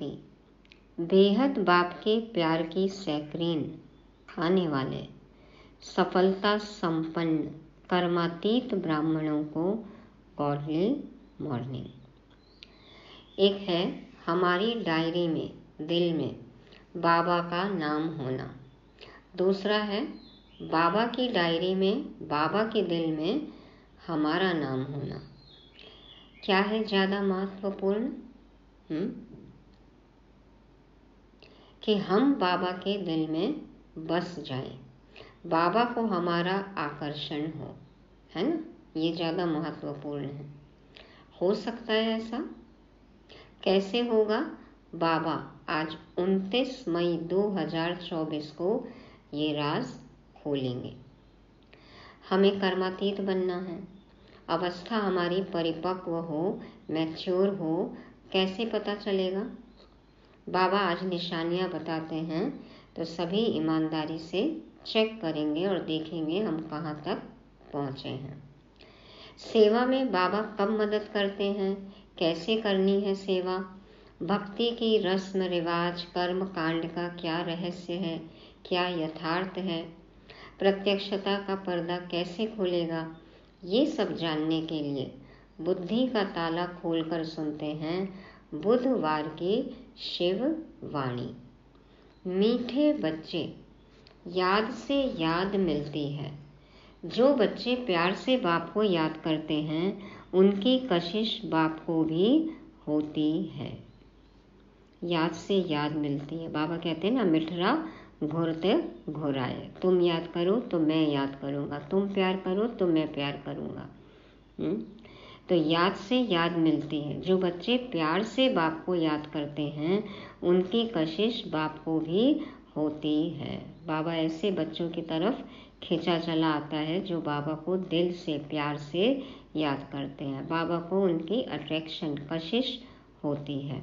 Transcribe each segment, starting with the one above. होती। बेहद बाप के प्यार की सैकरीन, खाने वाले, सफलता संपन्न, कर्मातीत ब्राह्मणों को अर्ली मॉर्निंग। एक है हमारी डायरी में, दिल में बाबा का नाम होना। दूसरा है बाबा की डायरी में, बाबा के दिल में हमारा नाम होना। क्या है ज़्यादा महत्वपूर्ण कि हम बाबा के दिल में बस जाएं, बाबा को हमारा आकर्षण हो, है ना? ये ज़्यादा महत्वपूर्ण है। हो सकता है ऐसा? कैसे होगा? बाबा आज 29 मई 2024 को ये राज खोलेंगे। हमें कर्मातीत बनना है। अवस्था हमारी परिपक्व हो, मैच्योर हो। कैसे पता चलेगा? बाबा आज निशानियाँ बताते हैं तो सभी ईमानदारी से चेक करेंगे और देखेंगे हम कहाँ तक पहुँचे हैं। सेवा में बाबा कब मदद करते हैं, कैसे करनी है सेवा, भक्ति की रस्म रिवाज, कर्म कांड का क्या रहस्य है, क्या यथार्थ है, प्रत्यक्षता का पर्दा कैसे खुलेगा, ये सब जानने के लिए बुद्धि का ताला खोलकर सुनते हैं बुधवार की शिव वाणी। मीठे बच्चे, याद से याद मिलती है। जो बच्चे प्यार से बाप को याद करते हैं उनकी कशिश बाप को भी होती है, याद से याद मिलती है। बाबा कहते हैं ना, मिठरा घोरते घोराए, तुम याद करो तो मैं याद करूँगा, तुम प्यार करो तो मैं प्यार करूँगा। तो याद से याद मिलती है। जो बच्चे प्यार से बाप को याद करते हैं उनकी कशिश बाप को भी होती है। बाबा ऐसे बच्चों की तरफ खींचा चला आता है जो बाबा को दिल से, प्यार से याद करते हैं। बाबा को उनकी अट्रैक्शन, कशिश होती है।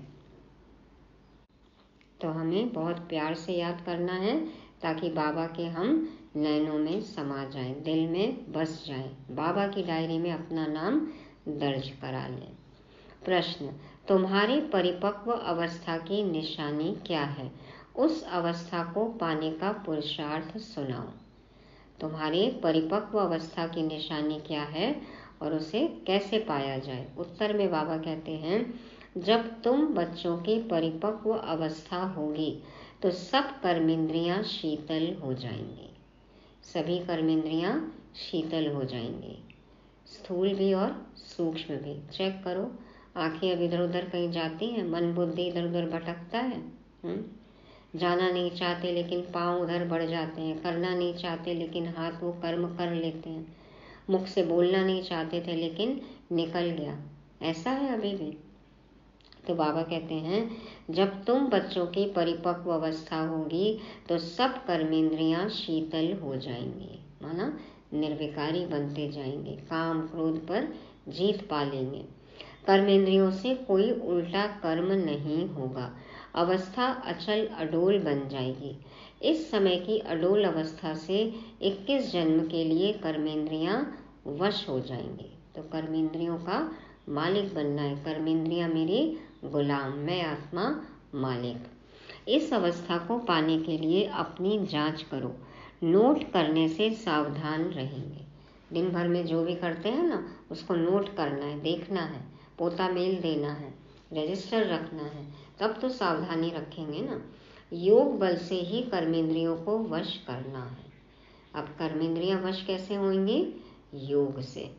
तो हमें बहुत प्यार से याद करना है ताकि बाबा के हम नैनों में समा जाएं, दिल में बस जाएं, बाबा की डायरी में अपना नाम दर्ज करा लें। प्रश्न, तुम्हारी परिपक्व अवस्था की निशानी क्या है? उस अवस्था को पाने का पुरुषार्थ सुनाओ। तुम्हारी परिपक्व अवस्था की निशानी क्या है और उसे कैसे पाया जाए? उत्तर में बाबा कहते हैं, जब तुम बच्चों की परिपक्व अवस्था होगी तो सब कर्मेंद्रियां शीतल हो जाएंगी, सभी कर्मेंद्रियां शीतल हो जाएंगी, स्थूल भी और सूक्ष्म भी। चेक करो, आंखें अब इधर उधर कहीं जाती हैं, मन बुद्धि इधर उधर भटकता है, जाना नहीं चाहते लेकिन पाँव उधर बढ़ जाते हैं, करना नहीं चाहते लेकिन हाथ वो कर्म कर लेते हैं, मुख से बोलना नहीं चाहते थे लेकिन निकल गया, ऐसा है अभी भी। तो बाबा कहते हैं, जब तुम बच्चों की परिपक्व अवस्था होगी तो सब कर्मेंद्रियां शीतल हो जाएंगी, माना निर्विकारी बनते जाएंगे, काम क्रोध पर जीत पा लेंगे, कर्मेंद्रियों से कोई उल्टा कर्म नहीं होगा, अवस्था अचल अडोल बन जाएगी। इस समय की अडोल अवस्था से 21 जन्म के लिए कर्मेंद्रियां वश हो जाएंगी। तो कर्मेंद्रियों का मालिक बनना है, कर्मेंद्रियां मेरी गुलाम, मैं आत्मा मालिक। इस अवस्था को पाने के लिए अपनी जांच करो, नोट करने से सावधान रहेंगे। दिन भर में जो भी करते हैं ना, उसको नोट करना है, देखना है, पोता मेल देना है, रजिस्टर रखना है, तब तो सावधानी रखेंगे ना। योग बल से ही कर्मेंद्रियों को वश करना है। अब कर्मेंद्रियां वश कैसे होंगी? योग से।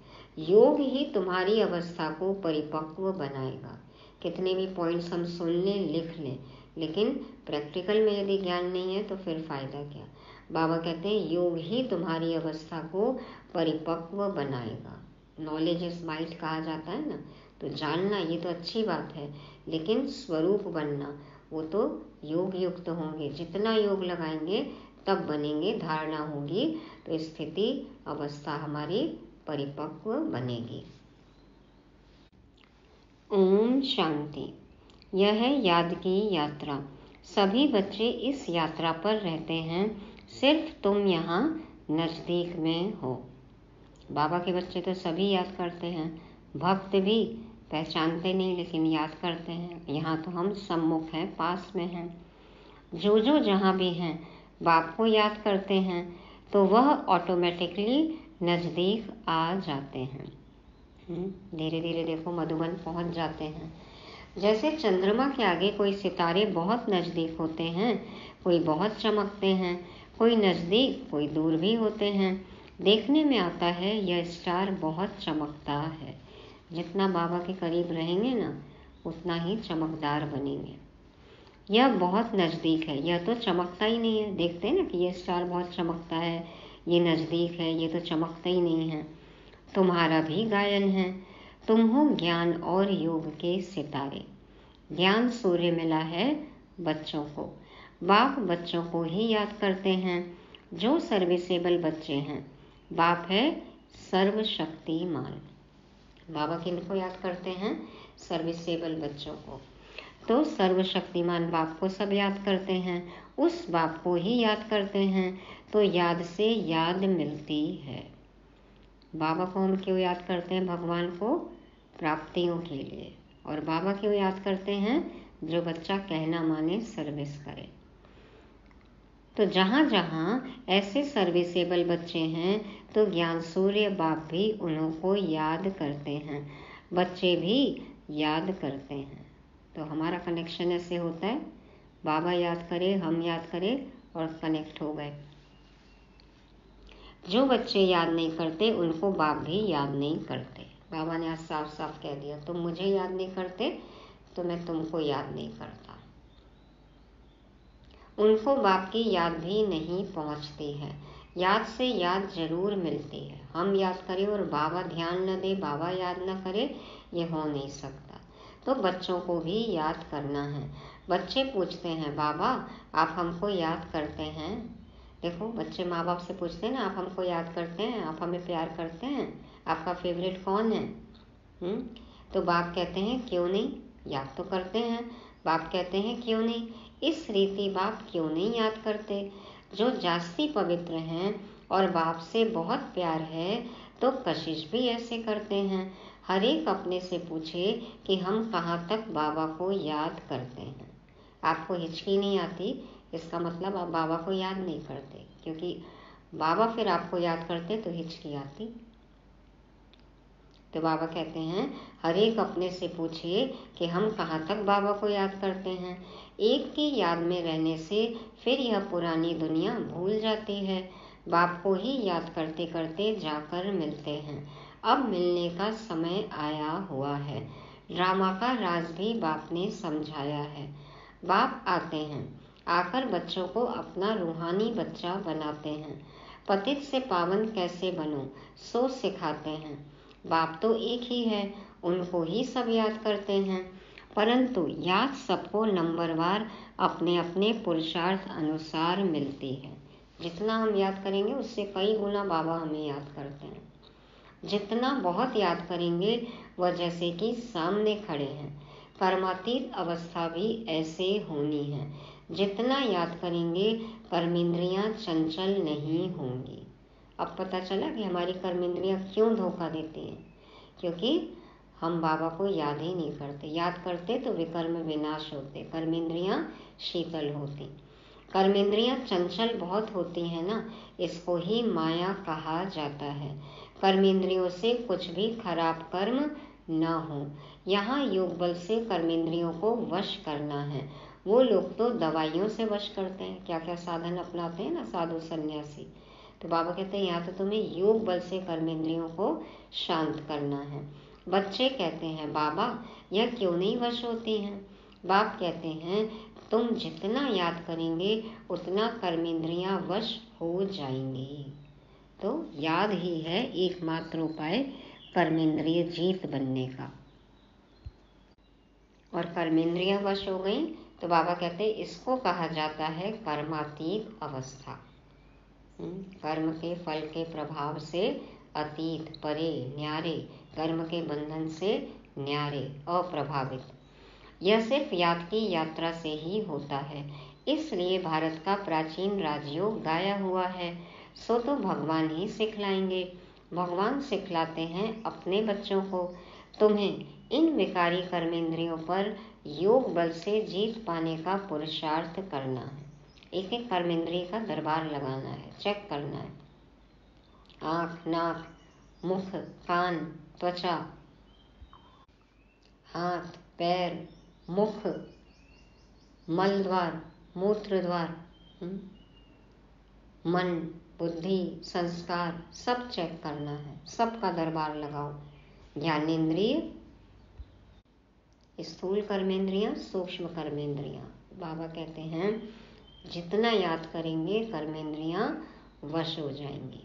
योग ही तुम्हारी अवस्था को परिपक्व बनाएगा। कितने भी पॉइंट्स हम सुन लें, लिख लें, लेकिन प्रैक्टिकल में यदि ज्ञान नहीं है तो फिर फायदा क्या? बाबा कहते हैं, योग ही तुम्हारी अवस्था को परिपक्व बनाएगा। नॉलेज इज माइट कहा जाता है ना, तो जानना ये तो अच्छी बात है, लेकिन स्वरूप बनना, वो तो योग युक्त होंगे। जितना योग लगाएंगे तब बनेंगे, धारणा होगी तो स्थिति, अवस्था हमारी परिपक्व बनेगी। ओम शांति। यह है याद की यात्रा। सभी बच्चे इस यात्रा पर रहते हैं, सिर्फ तुम यहाँ नज़दीक में हो। बाबा के बच्चे तो सभी याद करते हैं, भक्त भी, पहचानते नहीं लेकिन याद करते हैं। यहाँ तो हम सम्मुख हैं, पास में हैं, जो जो जहाँ भी हैं बाप को याद करते हैं तो वह ऑटोमेटिकली नज़दीक आ जाते हैं। धीरे धीरे देखो मधुबन पहुँच जाते हैं। जैसे चंद्रमा के आगे कोई सितारे बहुत नज़दीक होते हैं, कोई बहुत चमकते हैं, कोई नज़दीक कोई दूर भी होते हैं। देखने में आता है यह स्टार बहुत चमकता है। जितना बाबा के करीब रहेंगे ना उतना ही चमकदार बनेंगे। यह बहुत नज़दीक है, यह तो चमकता ही नहीं है। देखते हैं ना कि यह स्टार बहुत चमकता है, ये नज़दीक है, ये तो चमकता ही नहीं है। तुम्हारा भी गायन है, तुम हो ज्ञान और योग के सितारे। ज्ञान सूर्य मिला है बच्चों को, बाप बच्चों को ही याद करते हैं। जो सर्विसेबल बच्चे हैं, बाप है सर्वशक्तिमान। बाबा किनको याद करते हैं? सर्विसेबल बच्चों को। तो सर्वशक्तिमान बाप को सब याद करते हैं, उस बाप को ही याद करते हैं। तो याद से याद मिलती है। बाबा को हम क्यों याद करते हैं? भगवान को प्राप्तियों के लिए। और बाबा क्यों याद करते हैं? जो बच्चा कहना माने, सर्विस करे। तो जहाँ जहाँ ऐसे सर्विसेबल बच्चे हैं तो ज्ञान सूर्य बाप भी उन्हों को याद करते हैं, बच्चे भी याद करते हैं। तो हमारा कनेक्शन ऐसे होता है, बाबा याद करे, हम याद करें और कनेक्ट हो गए। जो बच्चे याद नहीं करते उनको बाप भी याद नहीं करते। बाबा ने आज साफ साफ कह दिया, तुम मुझे याद नहीं करते तो मैं तुमको याद नहीं करता। उनको बाप की याद भी नहीं पहुंचती है। याद से याद जरूर मिलती है। हम याद करें और बाबा ध्यान न दे, बाबा याद न करे, ये हो नहीं सकता। तो बच्चों को भी याद करना है। बच्चे पूछते हैं, बाबा आप हमको याद करते हैं? देखो बच्चे माँ बाप से पूछते हैं ना, आप हमको याद करते हैं, आप हमें प्यार करते हैं, आपका फेवरेट कौन है? तो बाप कहते हैं क्यों नहीं, याद तो करते हैं। बाप कहते हैं क्यों नहीं, इस रीति बाप क्यों नहीं याद करते? जो जास्ती पवित्र हैं और बाप से बहुत प्यार है तो कशिश भी ऐसे करते हैं। हर एक अपने से पूछे कि हम कहाँ तक बाबा को याद करते हैं। आपको हिचकी नहीं आती, इसका मतलब आप बाबा को याद नहीं करते, क्योंकि बाबा फिर आपको याद करते तो हिचकी आती। तो बाबा कहते हैं हर एक अपने से पूछिए कि हम कहाँ तक बाबा को याद करते हैं। एक की याद में रहने से फिर यह पुरानी दुनिया भूल जाती है। बाप को ही याद करते करते जाकर मिलते हैं। अब मिलने का समय आया हुआ है। ड्रामा का राज भी बाप ने समझाया है। बाप आते हैं, आकर बच्चों को अपना रूहानी बच्चा बनाते हैं। पतित से पावन कैसे बनो सो सिखाते हैं। बाप तो एक ही है, उनको ही सब याद करते हैं। परंतु याद सबको नंबरवार अपने अपने पुरुषार्थ अनुसार मिलती है। जितना हम याद करेंगे उससे कई गुना बाबा हमें याद करते हैं। जितना बहुत याद करेंगे वह जैसे कि सामने खड़े हैं। कर्मातीत अवस्था भी ऐसे होनी है। जितना याद करेंगे कर्मेंद्रियां चंचल नहीं होंगी। अब पता चला कि हमारी कर्मेंद्रियां क्यों धोखा देती हैं, क्योंकि हम बाबा को याद ही नहीं करते। याद करते तो विकर्म विनाश होते, कर्मेंद्रियां शीतल होती। कर्मेंद्रियां चंचल बहुत होती हैं ना, इसको ही माया कहा जाता है। कर्मेंद्रियों से कुछ भी खराब कर्म ना हो। यहाँ योग बल से कर्मेंद्रियों को वश करना है। वो लोग तो दवाइयों से वश करते हैं, क्या क्या साधन अपनाते हैं ना साधु सन्यासी। तो बाबा कहते हैं यहाँ तो तुम्हें योग बल से कर्मेंद्रियों को शांत करना है। बच्चे कहते हैं बाबा यह क्यों नहीं वश होती हैं? बाप कहते हैं तुम जितना याद करेंगे उतना कर्मेंद्रियां वश हो जाएंगी। तो याद ही है एकमात्र उपाय कर्मेंद्रिय जीत बनने का। और कर्मेंद्रियां वश हो गई तो बाबा कहते हैं इसको कहा जाता है कर्मातीत अवस्था। कर्म के फल के प्रभाव से अतीत, परे, न्यारे, कर्म के बंधन से न्यारे, अप्रभावित। यह सिर्फ याद की यात्रा से ही होता है। इसलिए भारत का प्राचीन राजयोग गाया हुआ है। सो तो भगवान ही सिखलाएंगे। भगवान सिखलाते हैं अपने बच्चों को। तुम्हें इन विकारी कर्मेंद्रियों पर योग बल से जीत पाने का पुरुषार्थ करना है। एक एक कर्मेंद्रिय का दरबार लगाना है, चेक करना है। आँख, नाक, मुख, कान, त्वचा, हाथ, पैर, मुख, मल द्वार, मूत्र द्वार, मन, बुद्धि, संस्कार, सब चेक करना है। सबका दरबार लगाओ। ज्ञानेंद्रिय, स्थूल कर्मेंद्रियां, सूक्ष्म कर्मेंद्रियां। बाबा कहते हैं जितना याद करेंगे कर्मेंद्रियां वश हो जाएंगी।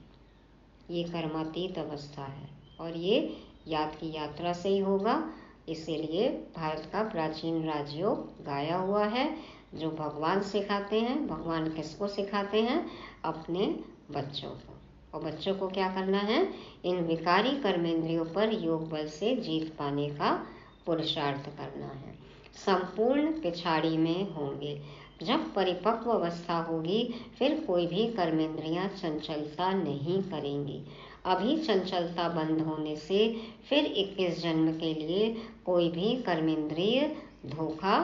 ये कर्मातीत अवस्था है और ये याद की यात्रा से ही होगा। इसीलिए भारत का प्राचीन राजयोग गाया हुआ है, जो भगवान सिखाते हैं। भगवान किसको सिखाते हैं? अपने बच्चों को। और बच्चों को क्या करना है? इन विकारी कर्मेंद्रियों पर योग बल से जीत पाने का पुरुषार्थ करना है। संपूर्ण पिछाड़ी में होंगे। जब परिपक्व अवस्था होगी फिर कोई भी कर्मेंद्रियां चंचलता नहीं करेंगी। अभी चंचलता बंद होने से फिर 21 जन्म के लिए कोई भी कर्मेंद्रिय धोखा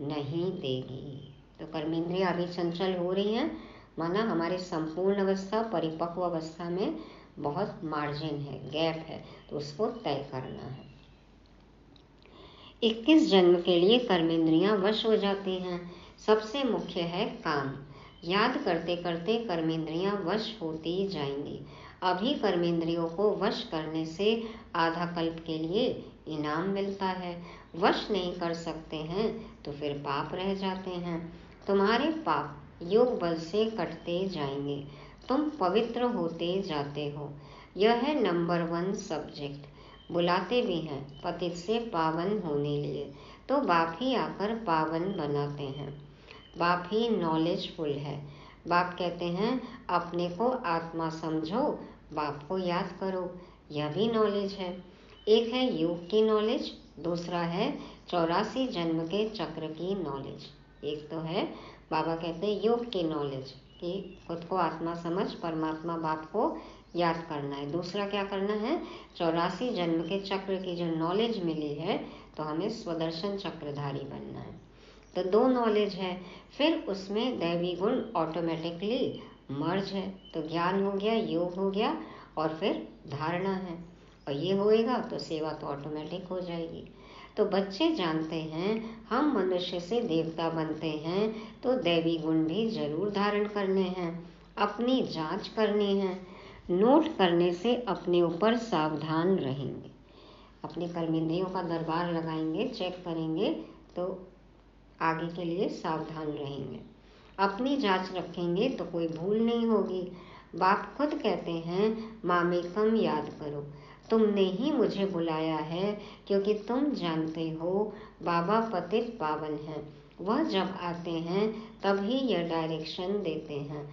नहीं देगी। तो कर्मेंद्रियां अभी चंचल हो रही हैं, माना हमारे संपूर्ण अवस्था, परिपक्व अवस्था में बहुत मार्जिन है, गैप है, तो उसको तय करना है। 21 जन्म के लिए कर्मेंद्रियां वश हो जाती हैं। सबसे मुख्य है काम। याद करते करते कर्मेंद्रियां वश होती जाएंगी। अभी कर्मेंद्रियों को वश करने से आधा कल्प के लिए इनाम मिलता है। वश नहीं कर सकते हैं तो फिर पाप रह जाते हैं। तुम्हारे पाप योग बल से कटते जाएंगे, तुम पवित्र होते जाते हो। यह है नंबर 1 सब्जेक्ट। बुलाते भी हैं पतित से पावन होने लिए, तो बाप ही आकर पावन बनाते हैं। बाप ही नॉलेजफुल है। बाप कहते हैं अपने को आत्मा समझो, बाप को याद करो, यह भी नॉलेज है। एक है योग की नॉलेज, दूसरा है 84 जन्म के चक्र की नॉलेज। एक तो है, बाबा कहते हैं योग की नॉलेज कि खुद को आत्मा समझ, परमात्मा बाप को याद करना है। दूसरा क्या करना है? 84 जन्म के चक्र की जो नॉलेज मिली है तो हमें स्वदर्शन चक्रधारी बनना है। तो 2 नॉलेज है। फिर उसमें दैवी गुण ऑटोमेटिकली मर्ज है, तो ज्ञान हो गया, योग हो गया और फिर धारणा है। और ये होएगा तो सेवा तो ऑटोमेटिक हो जाएगी। तो बच्चे जानते हैं हम मनुष्य से देवता बनते हैं तो दैवी गुण भी जरूर धारण करने हैं, अपनी जांच करनी है। नोट करने से अपने ऊपर सावधान रहेंगे। अपने कर्मेंद्रियों का दरबार लगाएंगे, चेक करेंगे तो आगे के लिए सावधान रहेंगे। अपनी जांच रखेंगे तो कोई भूल नहीं होगी। बाप खुद कहते हैं मामेकम याद करो, तुमने ही मुझे बुलाया है क्योंकि तुम जानते हो बाबा पतित पावन है। वह जब आते हैं तभी यह डायरेक्शन देते हैं।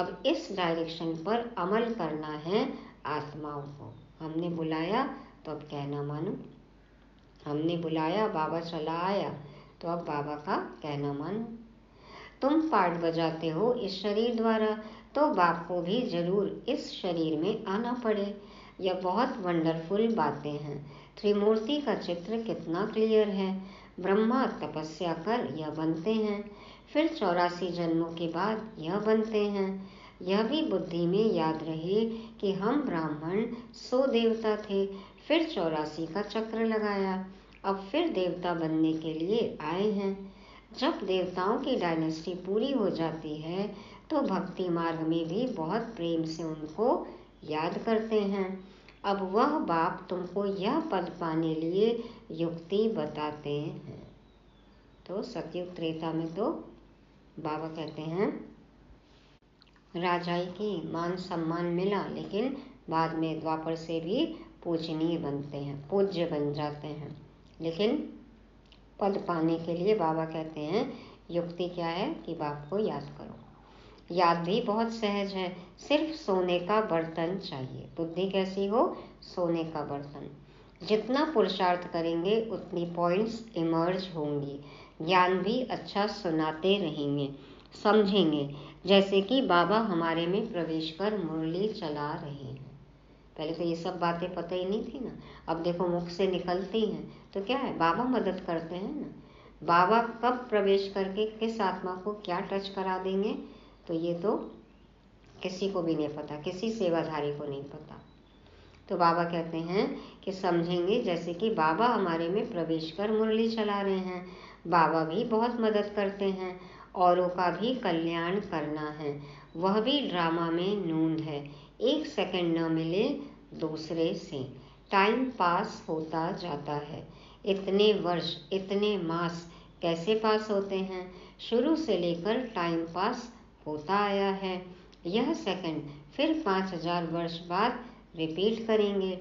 अब इस डायरेक्शन पर अमल करना है आत्माओं को। हमने बुलाया तो अब कहना मानो। हमने बुलाया, बाबा चला आया तो अब बाबा का कहना मानो। तुम पाठ बजाते हो इस शरीर द्वारा, तो बाप को भी जरूर इस शरीर में आना पड़े। यह बहुत वंडरफुल बातें हैं। त्रिमूर्ति का चित्र कितना क्लियर है। ब्रह्मा तपस्या कर यह बनते हैं, फिर 84 जन्मों के बाद यह बनते हैं। यह भी बुद्धि में याद रहे कि हम ब्राह्मण 100 देवता थे, फिर 84 का चक्र लगाया, अब फिर देवता बनने के लिए आए हैं। जब देवताओं की डायनेस्टी पूरी हो जाती है तो भक्ति मार्ग में भी बहुत प्रेम से उनको याद करते हैं। अब वह बाप तुमको यह पद पाने लिए युक्ति बताते हैं। तो सतयुग त्रेता में तो बाबा कहते हैं राजाई की मान सम्मान मिला, लेकिन बाद में द्वापर से भी पूजनीय बनते हैं, पूज्य बन जाते हैं। लेकिन पद पाने के लिए बाबा कहते हैं युक्ति क्या है कि बाप को याद करो। याद भी बहुत सहज है, सिर्फ सोने का बर्तन चाहिए। बुद्धि कैसी हो? सोने का बर्तन। जितना पुरुषार्थ करेंगे उतनी पॉइंट्स इमर्ज होंगी। ज्ञान भी अच्छा सुनाते रहेंगे, समझेंगे, जैसे कि बाबा हमारे में प्रवेश कर मुरली चला रहे हैं। पहले तो ये सब बातें पता ही नहीं थी ना। अब देखो मुख से निकलती हैं तो क्या है, बाबा मदद करते हैं ना। बाबा कब प्रवेश करके किस आत्मा को क्या टच करा देंगे तो ये तो किसी को भी नहीं पता, किसी सेवाधारी को नहीं पता। तो बाबा कहते हैं कि समझेंगे जैसे कि बाबा हमारे में प्रवेश कर मुरली चला रहे हैं। बाबा भी बहुत मदद करते हैं, औरों का भी कल्याण करना है, वह भी ड्रामा में नूंद है। एक सेकंड न मिले दूसरे से, टाइम पास होता जाता है। इतने वर्ष इतने मास कैसे पास होते हैं, शुरू से लेकर टाइम पास होता आया है। यह सेकंड फिर 5000 वर्ष बाद रिपीट करेंगे।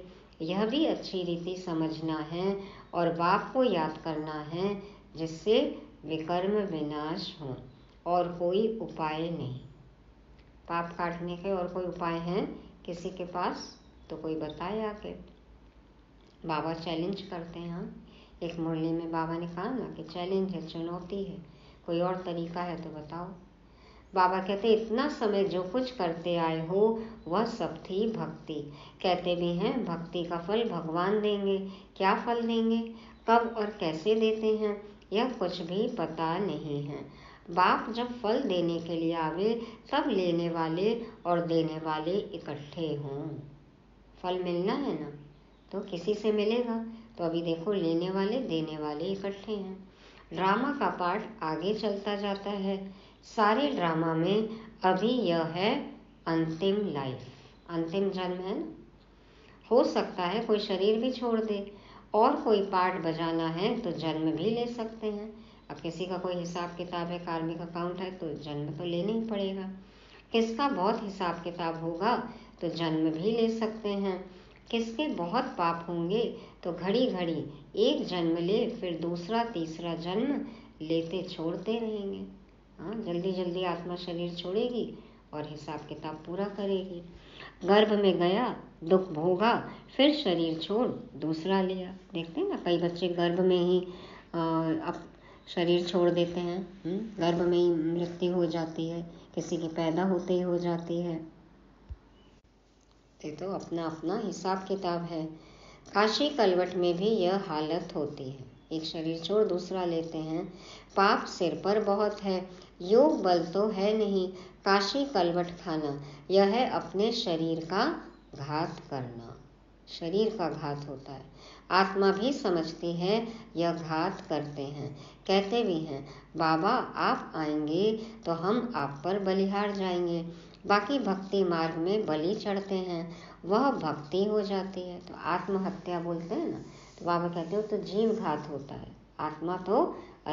यह भी अच्छी रीति समझना है और बाप को याद करना है, जिससे विकर्म विनाश हो। और कोई उपाय नहीं, पाप काटने के और कोई उपाय हैं किसी के पास तो कोई बताए आके। बाबा चैलेंज करते हैं। एक मुरली में बाबा ने कहा ना कि चैलेंज है, चुनौती है, कोई और तरीका है तो बताओ। बाबा कहते इतना समय जो कुछ करते आए हो वह सब थी भक्ति। कहते भी हैं भक्ति का फल भगवान देंगे। क्या फल देंगे, कब और कैसे देते हैं, यह कुछ भी पता नहीं है। बाप जब फल देने के लिए आवे तब लेने वाले और देने वाले इकट्ठे हों। फल मिलना है ना तो किसी से मिलेगा, तो अभी देखो लेने वाले देने वाले इकट्ठे हैं। ड्रामा का पार्ट आगे चलता जाता है। सारे ड्रामा में अभी यह है अंतिम लाइफ, अंतिम जन्म है ना। हो सकता है कोई शरीर भी छोड़ दे और कोई पार्ट बजाना है तो जन्म भी ले सकते हैं। अब किसी का कोई हिसाब किताब है, कार्मिक अकाउंट है तो जन्म तो लेना ही पड़ेगा। किसका बहुत हिसाब किताब होगा तो जन्म भी ले सकते हैं। किसके बहुत पाप होंगे तो घड़ी घड़ी एक जन्म ले फिर दूसरा तीसरा जन्म लेते छोड़ते रहेंगे। हाँ, जल्दी जल्दी आत्मा शरीर छोड़ेगी और हिसाब किताब पूरा करेगी। गर्भ में गया, दुख भोगा, फिर शरीर छोड़ दूसरा लिया। देखते हैं ना कई बच्चे गर्भ में ही अब शरीर छोड़ देते हैं। गर्भ में ही मृत्यु हो जाती है, किसी के पैदा होते ही हो जाती है। ये तो अपना अपना हिसाब किताब है। काशी कलवट में भी यह हालत होती है, एक शरीर छोड़ दूसरा लेते हैं। पाप सिर पर बहुत है, योग बल तो है नहीं। काशी कलवट खाना यह है अपने शरीर का घात करना। शरीर का घात होता है, आत्मा भी समझती है यह घात करते हैं। कहते भी हैं बाबा आप आएंगे तो हम आप पर बलिहार जाएंगे। बाकी भक्ति मार्ग में बलि चढ़ते हैं, वह भक्ति हो जाती है तो आत्महत्या बोलते हैं ना। तो बाबा कहते हो तो जीव घात होता है, आत्मा तो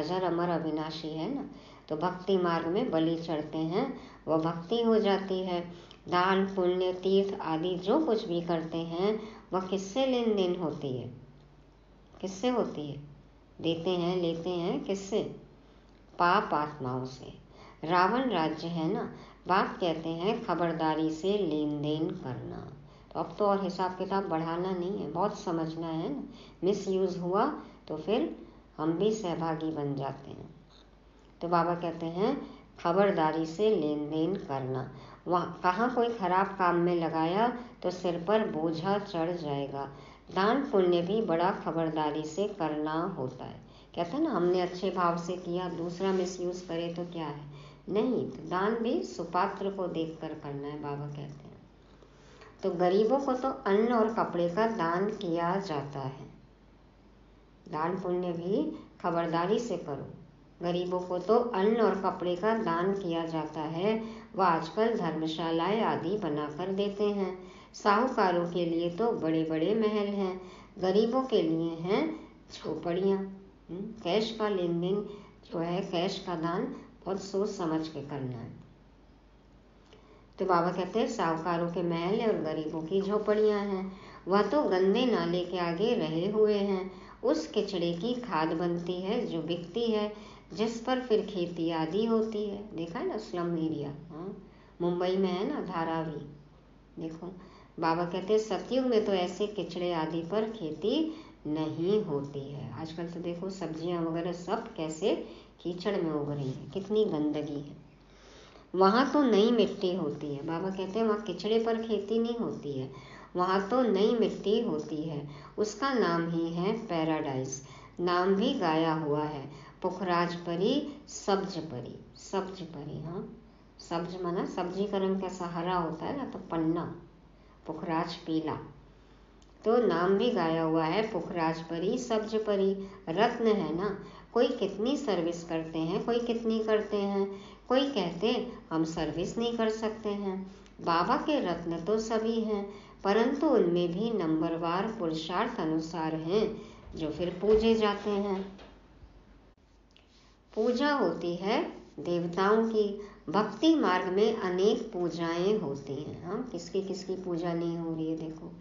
अजर अमर अविनाशी है ना। तो भक्ति मार्ग में बलि चढ़ते हैं, वह भक्ति हो जाती है। दान पुण्य तीर्थ आदि जो कुछ भी करते हैं वह किससे लेन देन होती है, किससे होती है, देते हैं लेते हैं किससे, पाप आत्माओं से। रावण राज्य है ना। बाप कहते हैं खबरदारी से लेन देन करना। तो अब तो और हिसाब किताब बढ़ाना नहीं है, बहुत समझना है ना। मिस यूज़ हुआ तो फिर हम भी सहभागी बन जाते हैं। तो बाबा कहते हैं खबरदारी से लेन देन करना। वहाँ कहाँ कोई खराब काम में लगाया तो सिर पर बोझा चढ़ जाएगा। दान पुण्य भी बड़ा खबरदारी से करना होता है। कहते हैं ना हमने अच्छे भाव से किया, दूसरा मिसयूज़ करे तो क्या है, नहीं। तो दान भी सुपात्र को देखकर करना है, बाबा कहते हैं। तो गरीबों को तो अन्न और कपड़े का दान किया जाता है। दान पुण्य भी खबरदारी से करो। गरीबों को तो अन्न और कपड़े का दान किया जाता है, वह आजकल धर्मशालाएं आदि बनाकर देते हैं। साहूकारों के लिए तो बड़े बड़े महल हैं, गरीबों के लिए हैं झोपड़ियाँ। कैश का लेन देन जो है, कैश का दान बहुत सोच समझ के करना है। तो बाबा कहते हैं साहूकारों के महल और गरीबों की झोपड़ियाँ हैं। वह तो गंदे नाले के आगे रहे हुए हैं। उस किचड़े की खाद बनती है जो बिकती है, जिस पर फिर खेती आदि होती है। देखा है ना स्लम एरिया, हाँ मुंबई में है ना, धारावी। देखो बाबा कहते हैं सतयुग में तो ऐसे किचड़े आदि पर खेती नहीं होती है। आजकल तो देखो सब्जियां वगैरह सब कैसे कीचड़ में उग रही है, कितनी गंदगी है। वहाँ तो नई मिट्टी होती है। बाबा कहते हैं वहाँ किचड़े पर खेती नहीं होती है, वहाँ तो नई मिट्टी होती है। उसका नाम ही है पैराडाइज। नाम भी गाया हुआ है, पुखराज परी सब्ज परी। सब्ज परी, हाँ, सब्ज माना सब्जी का रंग का सहारा होता है ना, तो पन्ना, पुखराज पीला। तो नाम भी गाया हुआ है पुखराज परी सब्ज परी। रत्न है ना, कोई कितनी सर्विस करते हैं, कोई कितनी करते हैं, कोई कहते हम सर्विस नहीं कर सकते हैं। बाबा के रत्न तो सभी हैं, परंतु उनमें भी नंबरवार पुरुषार्थ अनुसार हैं जो फिर पूजे जाते हैं। पूजा होती है देवताओं की। भक्ति मार्ग में अनेक पूजाएं होती हैं। हाँ, किसकी किसकी पूजा नहीं हो रही है देखो।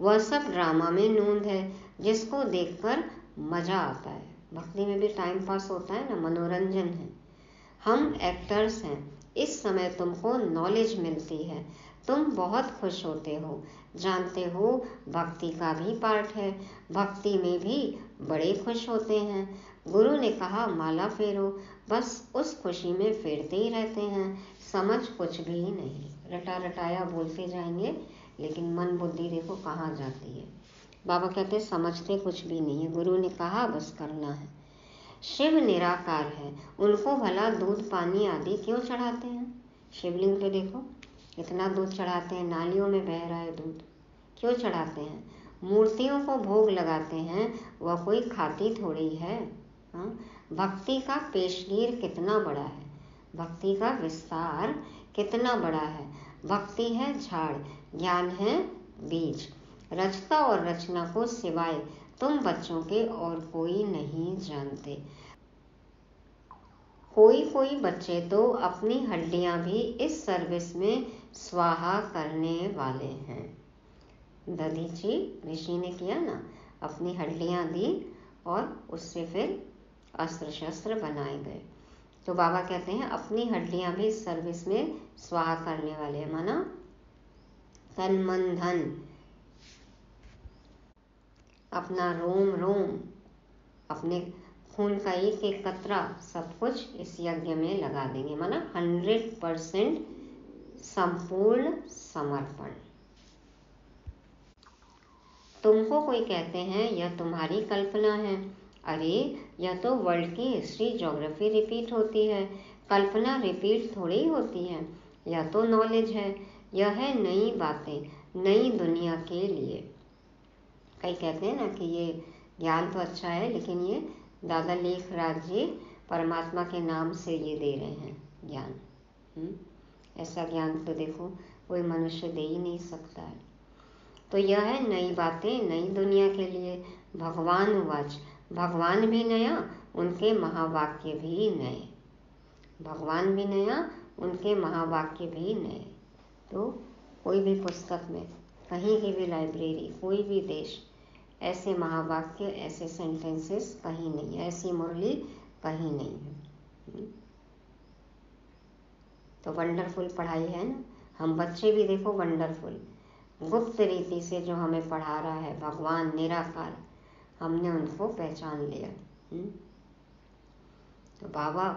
वह सब ड्रामा में नूंद है जिसको देखकर मजा आता है। भक्ति में भी टाइम पास होता है ना, मनोरंजन है। हम एक्टर्स हैं, इस समय तुमको नॉलेज मिलती है, तुम बहुत खुश होते हो, जानते हो भक्ति का भी पार्ट है। भक्ति में भी बड़े खुश होते हैं। गुरु ने कहा माला फेरो, बस उस खुशी में फेरते ही रहते हैं, समझ कुछ भी नहीं। रटा रटाया बोलते जाएंगे, लेकिन मन बुद्धि देखो कहाँ जाती है। बाबा कहते समझते कुछ भी नहीं है। गुरु ने कहा बस करना है। शिव निराकार है, उनको भला दूध पानी आदि क्यों चढ़ाते हैं? शिवलिंग पे देखो इतना दूध चढ़ाते हैं, नालियों में बह रहा है दूध, क्यों चढ़ाते हैं? मूर्तियों को भोग लगाते हैं, वह कोई खाती थोड़ी है। हाँ? भक्ति का पेशगीर कितना बड़ा है, भक्ति का विस्तार कितना बड़ा है। भक्ति है झाड़, ज्ञान है बीज। रचता और रचना को सिवाय तुम बच्चों के और कोई नहीं जानते। कोई कोई बच्चे तो अपनी हड्डियां भी इस सर्विस में स्वाहा करने वाले हैं। दधीचि ऋषि ने किया ना, अपनी हड्डियां दी और उससे फिर अस्त्र शस्त्र बनाए गए। तो बाबा कहते हैं अपनी हड्डियां भी इस सर्विस में स्वाहा करने वाले हैं, माना तन मन धन, अपना रोम रोम, अपने खून का एक एक कतरा, सब कुछ इस यज्ञ में लगा देंगे, माना 100% संपूर्ण समर्पण। तुमको कोई कहते हैं यह तुम्हारी कल्पना है, अरे यह तो वर्ल्ड की हिस्ट्री ज्योग्राफी रिपीट होती है, कल्पना रिपीट थोड़ी होती है। यह तो नॉलेज है, यह है नई बातें नई दुनिया के लिए। कई कहते हैं ना कि ये ज्ञान तो अच्छा है, लेकिन ये दादा लेखराज जी परमात्मा के नाम से ये दे रहे हैं ज्ञान। ऐसा ज्ञान तो देखो कोई मनुष्य दे ही नहीं सकता है। तो यह है नई बातें नई दुनिया के लिए। भगवान वाच, भगवान भी नया, उनके महावाक्य भी नए। भगवान भी नया, उनके महावाक्य भी नए। तो कोई भी पुस्तक में, कहीं की भी लाइब्रेरी, कोई भी देश, ऐसे महावाक्य ऐसे सेंटेंसेस कहीं नहीं है, ऐसी मुरली कहीं नहीं है। तो वंडरफुल पढ़ाई है ना। हम बच्चे भी देखो वंडरफुल गुप्त रीति से जो हमें पढ़ा रहा है भगवान निराकार, हमने उनको पहचान लिया। तो बाबा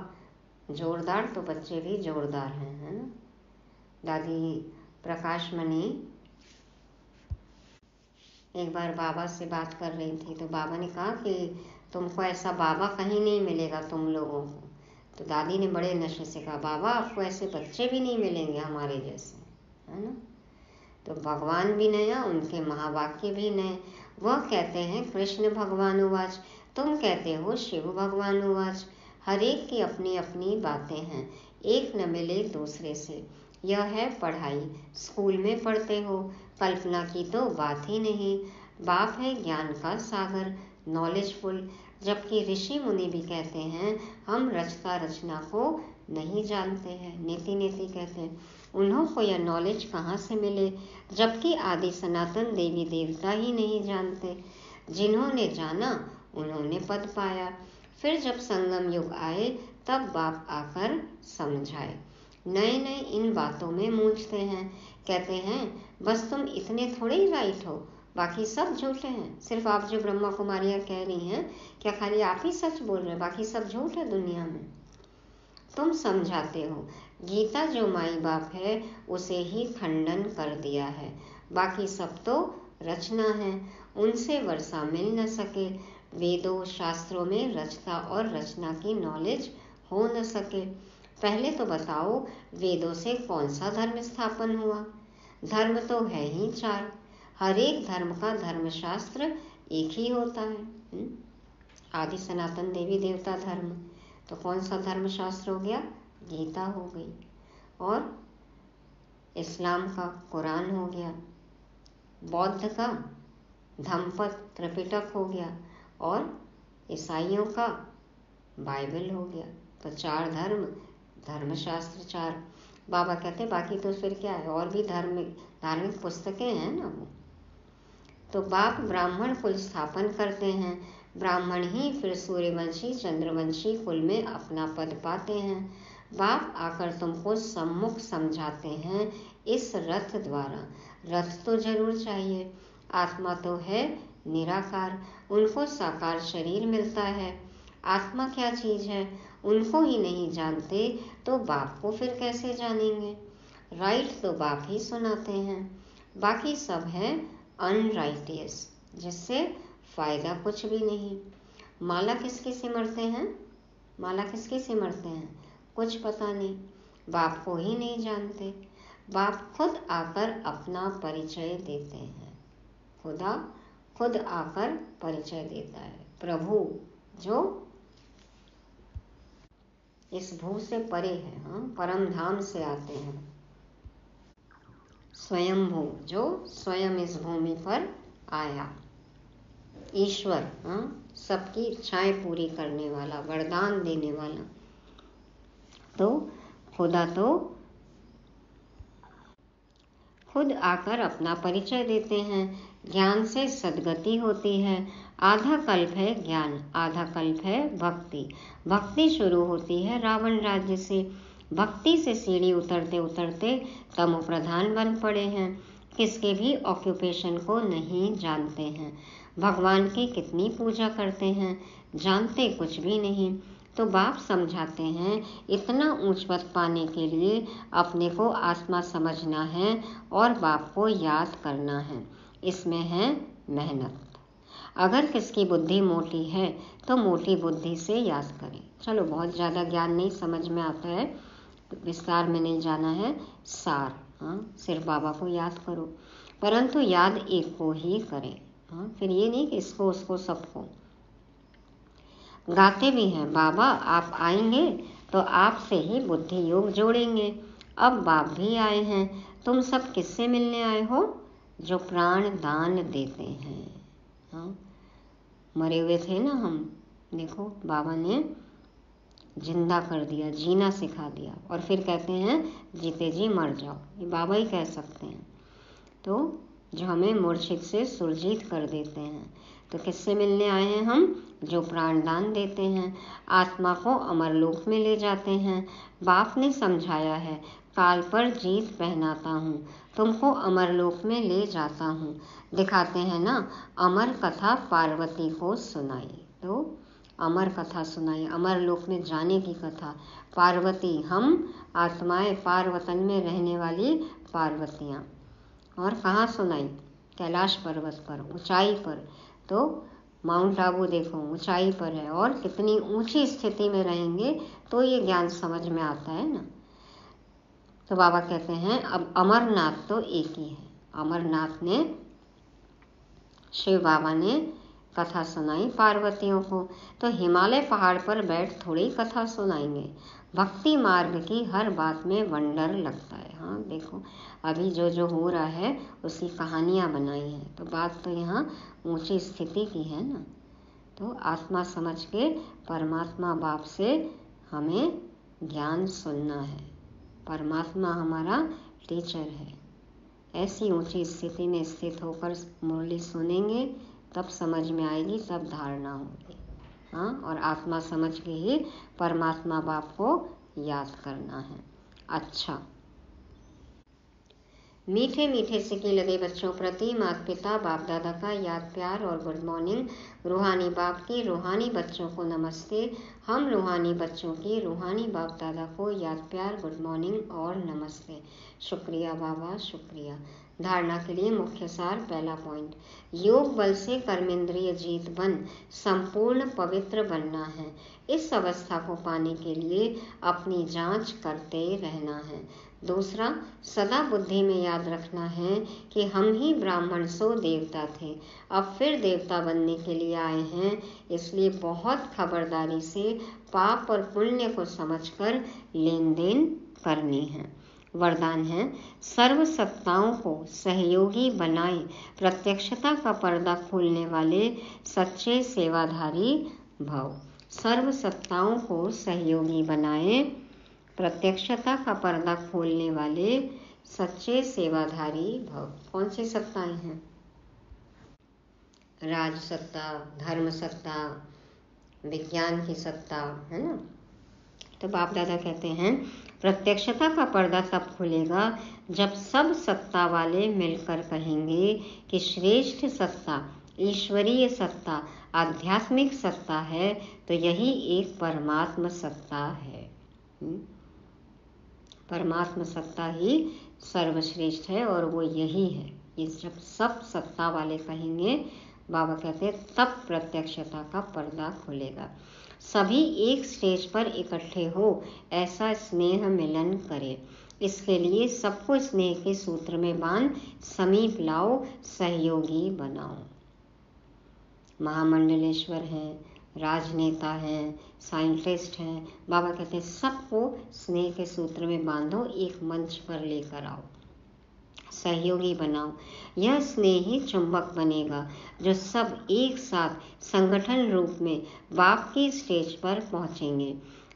जोरदार तो बच्चे भी जोरदार हैं, है ना। दादी प्रकाश मणि एक बार बाबा से बात कर रही थी, तो बाबा ने कहा कि तुमको ऐसा बाबा कहीं नहीं मिलेगा तुम लोगों को। तो दादी ने बड़े नशे से कहा बाबा आपको ऐसे बच्चे भी नहीं मिलेंगे हमारे जैसे, है ना। तो भगवान भी नया, उनके महावाक्य भी नए। वह कहते हैं कृष्ण भगवान उवाच, तुम कहते हो शिव भगवान उवाच। हरेक की अपनी अपनी बातें हैं, एक न मिले दूसरे से। यह है पढ़ाई, स्कूल में पढ़ते हो, कल्पना की तो बात ही नहीं। बाप है ज्ञान का सागर, नॉलेजफुल। जबकि ऋषि मुनि भी कहते हैं हम रचता रचना को नहीं जानते हैं, नेति नेति कहते हैं। उन्हों को यह नॉलेज कहाँ से मिले, जबकि आदि सनातन देवी देवता ही नहीं जानते। जिन्होंने जाना उन्होंने पद पाया। फिर जब संगम युग आए तब बाप आकर समझाए। नए नए इन बातों में मूझते हैं, कहते हैं बस तुम इतने थोड़े ही राइट हो, बाकी सब झूठे हैं। सिर्फ आप जो ब्रह्मा कुमारियाँ कह रही हैं, क्या खाली आप ही सच बोल रहे हैं? बाकी सब झूठ है दुनिया में। तुम समझाते हो गीता जो माई बाप है उसे ही खंडन कर दिया है। बाकी सब तो रचना है, उनसे वर्षा मिल न सके। वेदों शास्त्रों में रचना और रचना की नॉलेज हो न सके। पहले तो बताओ वेदों से कौन सा धर्म स्थापन हुआ? धर्म तो है ही चार, हर एक धर्म का धर्मशास्त्र एक ही होता है। आदि सनातन देवी देवता धर्म, तो कौन सा धर्मशास्त्र हो गया? गीता हो गई। और इस्लाम का कुरान हो गया, बौद्ध का धम्मपद त्रिपिटक हो गया और ईसाइयों का बाइबल हो गया। तो चार धर्म, धर्मशास्त्र चार। बाबा कहते बाकी तो फिर क्या है, और भी धार्मिक पुस्तकें हैं ना। वो तो बाप ब्राह्मण कुल स्थापन करते हैं, ब्राह्मण ही फिर सूर्यवंशी चंद्रवंशी कुल में अपना पद पाते हैं। बाप आकर तुमको सम्मुख समझाते हैं इस रथ द्वारा। रथ तो जरूर चाहिए, आत्मा तो है निराकार, उनको साकार शरीर मिलता है। आत्मा क्या चीज है उनको ही नहीं जानते तो बाप को फिर कैसे जानेंगे? राइट तो बाप ही सुनाते हैं, बाकी सब है अनराइटियस, जिससे फायदा कुछ भी नहीं। माला किसकी सिमरते हैं, माला किसकी सिमरते हैं, कुछ पता नहीं, बाप को ही नहीं जानते। बाप खुद आकर अपना परिचय देते हैं, खुदा खुद आकर परिचय देता है। प्रभु जो इस भू से परे है, परम धाम से आते हैं। स्वयंभू जो स्वयं इस भूमि पर आया। ईश्वर सबकी इच्छाएं पूरी करने वाला, वरदान देने वाला। तो खुदा तो खुद आकर अपना परिचय देते हैं। ज्ञान से सद्गति होती है। आधा कल्प है ज्ञान, आधा कल्प है भक्ति। भक्ति शुरू होती है रावण राज्य से। भक्ति से सीढ़ी उतरते उतरते तमो प्रधान बन पड़े हैं, किसके भी ऑक्यूपेशन को नहीं जानते हैं। भगवान की कितनी पूजा करते हैं, जानते कुछ भी नहीं। तो बाप समझाते हैं इतना ऊंच पद पाने के लिए अपने को आत्मा समझना है और बाप को याद करना है, इसमें है मेहनत। अगर किसकी बुद्धि मोटी है तो मोटी बुद्धि से याद करें। चलो बहुत ज़्यादा ज्ञान नहीं समझ में आता है, विस्तार में नहीं जाना है, सार सिर्फ बाबा को याद करो, परंतु याद एक को ही करें। फिर ये नहीं कि इसको उसको सबको। गाते भी हैं बाबा, आप आएंगे तो आपसे ही बुद्धि योग जोड़ेंगे। अब बाप भी आए हैं, तुम सब किससे मिलने आए हो? जो प्राण दान देते हैं। मरे हुए थे ना हम, देखो बाबा ने जिंदा कर दिया, जीना सिखा दिया। और फिर कहते हैं जीते जी मर जाओ, ये बाबा ही कह सकते हैं। तो जो हमें मुर्शिद से सुरजीत कर देते हैं। तो किससे मिलने आए हैं हम? जो प्राणदान देते हैं। आत्मा को अमरलोक में ले जाते हैं। बाप ने समझाया है काल पर जीत पहनाता हूँ, तुमको अमरलोक में ले जाता हूँ। दिखाते हैं ना, अमर कथा पार्वती को सुनाई, तो अमर कथा सुनाई, अमरलोक में जाने की कथा। पार्वती हम आत्माएं, पार्वतन में रहने वाली पार्वतियाँ। और कहाँ सुनाई? कैलाश पर्वत पर, ऊंचाई पर। तो माउंट आबू देखो ऊंचाई पर है, और कितनी ऊंची स्थिति में रहेंगे तो ये ज्ञान समझ में आता है ना। तो बाबा कहते हैं अब अमरनाथ तो एक ही है। अमरनाथ ने, शिव बाबा ने कथा सुनाई पार्वतियों को, तो हिमालय पहाड़ पर बैठ थोड़ी कथा सुनाएंगे। भक्ति मार्ग की हर बात में वंडर लगता है। देखो अभी जो हो रहा है उसकी कहानियाँ बनाई हैं। तो बात तो यहाँ ऊंची स्थिति की है ना। तो आत्मा समझ के परमात्मा बाप से हमें ज्ञान सुनना है। परमात्मा हमारा टीचर है। ऐसी ऊंची स्थिति में स्थित होकर मुरली सुनेंगे, तब समझ में आएगी, तब धारणा होगी। और आत्मा समझ के ही परमात्मा बाप को याद करना है। अच्छा, मीठे मीठे सिक्के लगे बच्चों प्रति माता पिता बाप दादा का याद प्यार और गुड मॉर्निंग। रूहानी बाप की रूहानी बच्चों को नमस्ते। हम रूहानी बच्चों की रूहानी बाप दादा को याद प्यार गुड मॉर्निंग और नमस्ते। शुक्रिया बाबा, शुक्रिया। धारणा के लिए मुख्य सार। पहला पॉइंट, योग बल से कर्मेंद्रिय जीत बन संपूर्ण पवित्र बनना है। इस अवस्था को पाने के लिए अपनी जांच करते रहना है। दूसरा, सदा बुद्धि में याद रखना है कि हम ही ब्राह्मण सो देवता थे, अब फिर देवता बनने के लिए आए हैं, इसलिए बहुत खबरदारी से पाप और पुण्य को समझकर लेन देन करनी है। वरदान है, सर्व सत्ताओं को सहयोगी बनाए प्रत्यक्षता का पर्दा खोलने वाले सच्चे सेवाधारी भव। सर्व सत्ताओं को सहयोगी बनाए प्रत्यक्षता का पर्दा खोलने वाले सच्चे सेवाधारी भव। कौन सी सत्ताएं हैं? राज सत्ता, धर्म सत्ता, विज्ञान की सत्ता, है ना। तो बाप दादा कहते हैं प्रत्यक्षता का पर्दा तब खुलेगा जब सब सत्ता वाले मिलकर कहेंगे कि श्रेष्ठ सत्ता, ईश्वरीय सत्ता, आध्यात्मिक सत्ता है, तो यही एक परमात्म सत्ता है। परमात्म सत्ता ही सर्वश्रेष्ठ है और वो यही है। ये जब सब सत्ता वाले कहेंगे, बाबा कहते हैं, तब प्रत्यक्षता का पर्दा खुलेगा। सभी एक स्टेज पर इकट्ठे हो ऐसा स्नेह मिलन करें। इसके लिए सबको स्नेह के सूत्र में बांध समीप लाओ, सहयोगी बनाओ। महामंडलेश्वर हैं, राजनेता हैं, साइंटिस्ट हैं, बाबा कहते हैं सबको स्नेह के सूत्र में बांधो, एक मंच पर लेकर आओ, सहयोगी बनाओ। यह स्नेही चुंबक बनेगा जो सब एक साथ संगठन रूप में बाप के स्टेज पर पहुंचेंगे।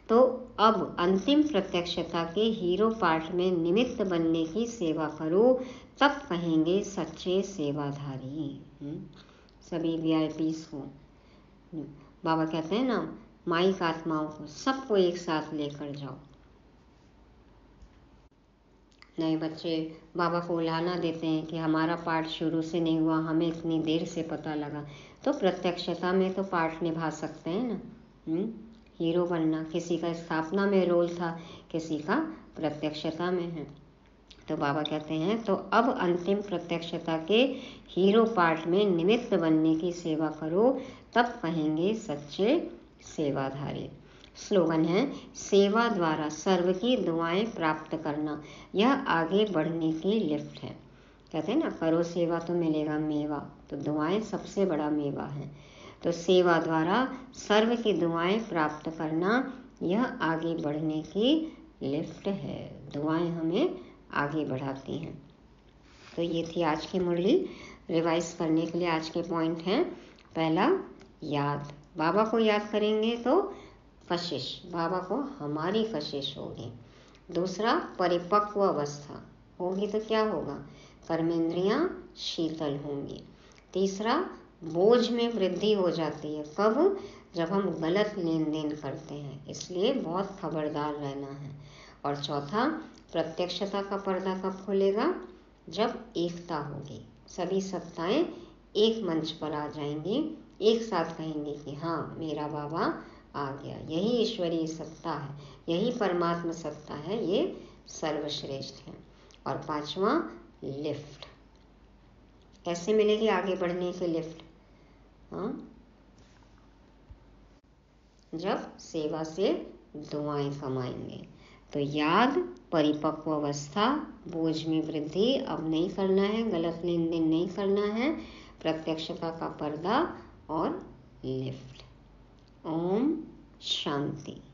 तो अब अंतिम प्रत्यक्षता के हीरो पार्ट में निमित्त बनने की सेवा करो, तब कहेंगे सच्चे सेवाधारी। सभी वीआईपीस को बाबा कहते हैं ना, माइक आत्माओं को सबको एक साथ लेकर जाओ। नए बच्चे बाबा को उलाहना देते हैं कि हमारा पाठ शुरू से नहीं हुआ, हमें इतनी देर से पता लगा। तो प्रत्यक्षता में तो पाठ निभा सकते हैं ना। हीरो बनना, किसी का स्थापना में रोल था, किसी का प्रत्यक्षता में है। तो बाबा कहते हैं तो अब अंतिम प्रत्यक्षता के हीरो पाठ में निमित्त बनने की सेवा करो, तब कहेंगे सच्चे सेवाधारी। स्लोगन है, सेवा द्वारा सर्व की दुआएं प्राप्त करना। यह आगे बढ़ने की लिफ्ट है। कहते हैं ना, करो सेवा तो मिलेगा मेवा, तो दुआएं सबसे बड़ा मेवा है। तो सेवा द्वारा सर्व की दुआएं प्राप्त करना, यह आगे बढ़ने की लिफ्ट है। दुआएं हमें आगे बढ़ाती हैं। तो ये थी आज की मुरली। रिवाइज करने के लिए आज के पॉइंट हैं। पहला, याद। बाबा को याद करेंगे तो कशिश, बाबा को हमारी कशिश होगी। दूसरा, परिपक्व अवस्था होगी तो क्या होगा? कर्मेंद्रियां शीतल होंगी। तीसरा, बोझ में वृद्धि हो जाती है। कब? जब हम गलत लेन देन करते हैं, इसलिए बहुत खबरदार रहना है। और चौथा, प्रत्यक्षता का पर्दा कब खुलेगा? जब एकता होगी, सभी सत्ताएं एक मंच पर आ जाएंगी, एक साथ कहेंगे कि हाँ मेरा बाबा आ गया। यही ईश्वरीय सत्ता है, यही परमात्म सत्ता है, ये सर्वश्रेष्ठ है। और पांचवा, लिफ्ट। कैसे मिलेगी आगे बढ़ने की लिफ्ट? हाँ, जब सेवा से दुआएं कमाएंगे। तो याद, परिपक्व अवस्था, बोझ में वृद्धि अब नहीं करना है, गलत लेन देन नहीं करना है, प्रत्यक्षता का पर्दा और लिफ्ट। ओम शांति।